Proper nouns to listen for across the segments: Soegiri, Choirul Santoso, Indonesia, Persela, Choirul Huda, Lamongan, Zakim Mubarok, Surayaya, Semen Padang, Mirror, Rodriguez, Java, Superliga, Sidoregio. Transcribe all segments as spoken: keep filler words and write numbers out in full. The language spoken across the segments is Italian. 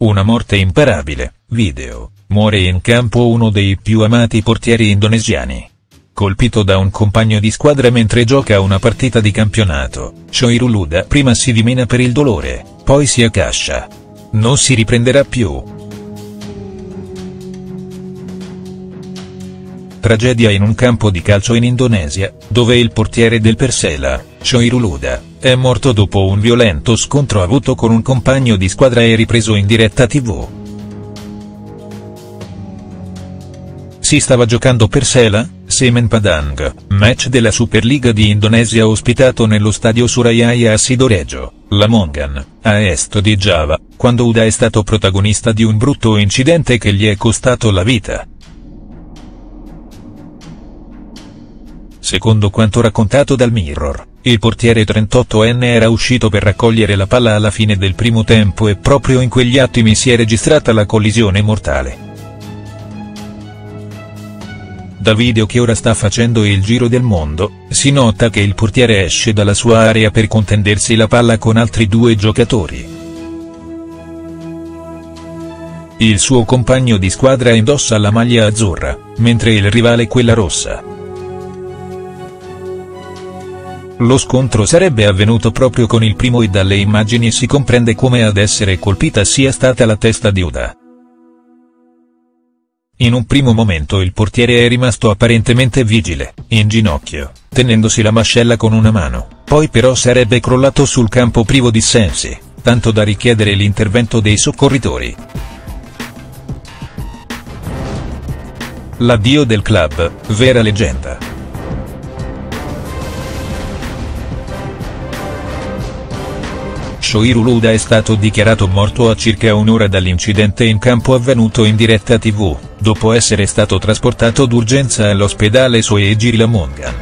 Una morte imparabile, video, muore in campo uno dei più amati portieri indonesiani. Colpito da un compagno di squadra mentre gioca una partita di campionato, Choirul Huda prima si dimena per il dolore, poi si accascia. Non si riprenderà più. Tragedia in un campo di calcio in Indonesia, dove il portiere del Persela, Choirul Huda, è morto dopo un violento scontro avuto con un compagno di squadra e ripreso in diretta tivù. Si stava giocando Persela, Semen Padang, match della Superliga di Indonesia ospitato nello stadio Surayaya a Sidoregio, Lamongan, a est di Java, quando Huda è stato protagonista di un brutto incidente che gli è costato la vita. Secondo quanto raccontato dal Mirror, il portiere trentottoenne era uscito per raccogliere la palla alla fine del primo tempo e proprio in quegli attimi si è registrata la collisione mortale. Dal video che ora sta facendo il giro del mondo, si nota che il portiere esce dalla sua area per contendersi la palla con altri due giocatori. Il suo compagno di squadra indossa la maglia azzurra, mentre il rivale quella rossa. Lo scontro sarebbe avvenuto proprio con il primo e dalle immagini si comprende come ad essere colpita sia stata la testa di Huda. In un primo momento il portiere è rimasto apparentemente vigile, in ginocchio, tenendosi la mascella con una mano, poi però sarebbe crollato sul campo privo di sensi, tanto da richiedere l'intervento dei soccorritori. L'addio del club, vera leggenda. Choirul Huda è stato dichiarato morto a circa un'ora dall'incidente in campo avvenuto in diretta tivù, dopo essere stato trasportato d'urgenza all'ospedale Soegiri Lamongan.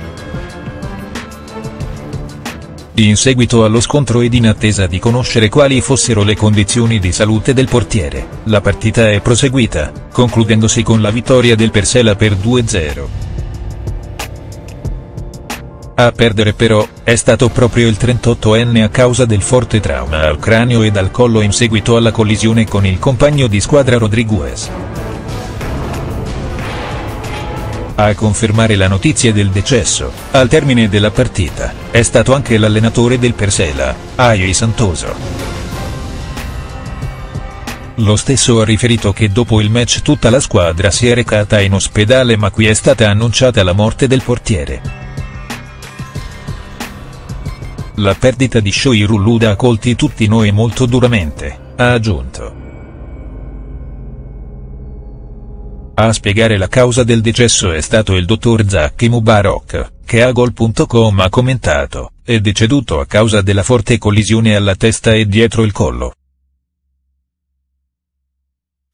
In seguito allo scontro ed in attesa di conoscere quali fossero le condizioni di salute del portiere, la partita è proseguita, concludendosi con la vittoria del Persela per due a zero. A perdere però, è stato proprio il trentottoenne a causa del forte trauma al cranio ed al collo in seguito alla collisione con il compagno di squadra Rodriguez. A confermare la notizia del decesso, al termine della partita, è stato anche l'allenatore del Persela, Choirul Santoso. Lo stesso ha riferito che dopo il match tutta la squadra si è recata in ospedale ma qui è stata annunciata la morte del portiere. La perdita di Choirul Huda ha colti tutti noi molto duramente, ha aggiunto. A spiegare la causa del decesso è stato il dottor Zakim Mubarok, che a Gol punto com ha commentato, è deceduto a causa della forte collisione alla testa e dietro il collo.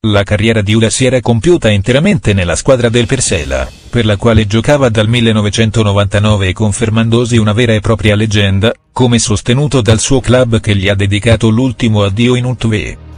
La carriera di Huda si era compiuta interamente nella squadra del Persela, per la quale giocava dal millenovecentonovantanove confermandosi una vera e propria leggenda, come sostenuto dal suo club che gli ha dedicato l'ultimo addio in U T V.